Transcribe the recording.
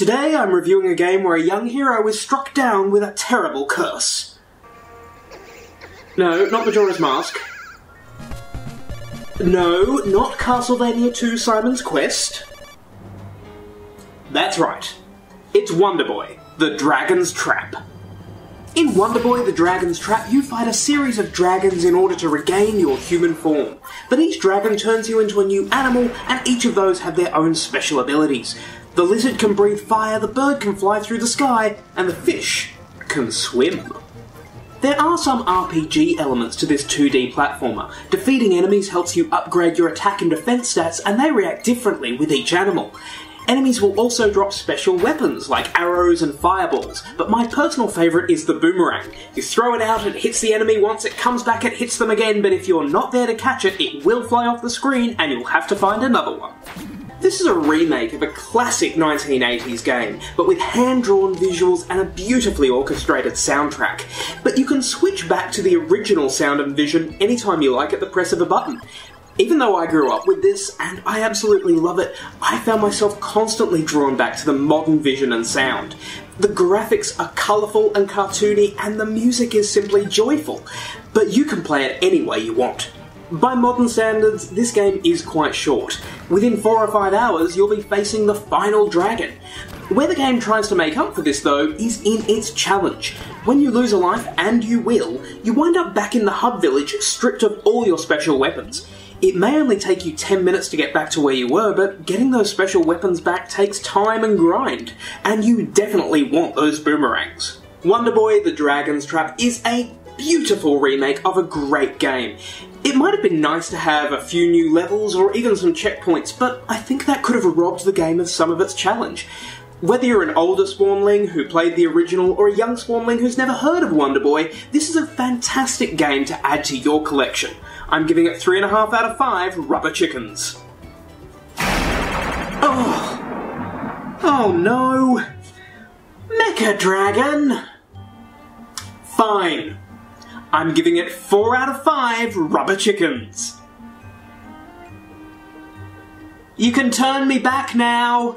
Today I'm reviewing a game where a young hero is struck down with a terrible curse. No, not Majora's Mask. No, not Castlevania 2: Simon's Quest. That's right. It's Wonder Boy: The Dragon's Trap. In Wonder Boy: The Dragon's Trap, you fight a series of dragons in order to regain your human form. But each dragon turns you into a new animal, and each of those have their own special abilities. The lizard can breathe fire, the bird can fly through the sky, and the fish can swim. There are some RPG elements to this 2D platformer. Defeating enemies helps you upgrade your attack and defense stats, and they react differently with each animal. Enemies will also drop special weapons, like arrows and fireballs, but my personal favourite is the boomerang. You throw it out, it hits the enemy once, it comes back, it hits them again, but if you're not there to catch it, it will fly off the screen and you'll have to find another one. This is a remake of a classic 1980s game, but with hand-drawn visuals and a beautifully orchestrated soundtrack. But you can switch back to the original sound and vision anytime you like at the press of a button. Even though I grew up with this, and I absolutely love it, I found myself constantly drawn back to the modern vision and sound. The graphics are colourful and cartoony, and the music is simply joyful, but you can play it any way you want. By modern standards, this game is quite short. Within 4 or 5 hours, you'll be facing the final dragon. Where the game tries to make up for this, though, is in its challenge. When you lose a life, and you will, you wind up back in the hub village, stripped of all your special weapons. It may only take you 10 minutes to get back to where you were, but getting those special weapons back takes time and grind, and you definitely want those boomerangs. Wonder Boy: The Dragon's Trap is a beautiful remake of a great game. It might have been nice to have a few new levels or even some checkpoints, but I think that could have robbed the game of some of its challenge. Whether you're an older spawnling who played the original or a young spawnling who's never heard of Wonder Boy, this is a fantastic game to add to your collection. I'm giving it 3.5 out of 5 rubber chickens. Oh! Oh no! Mecha Dragon! Fine. I'm giving it 4 out of 5 rubber chickens. You can turn me back now.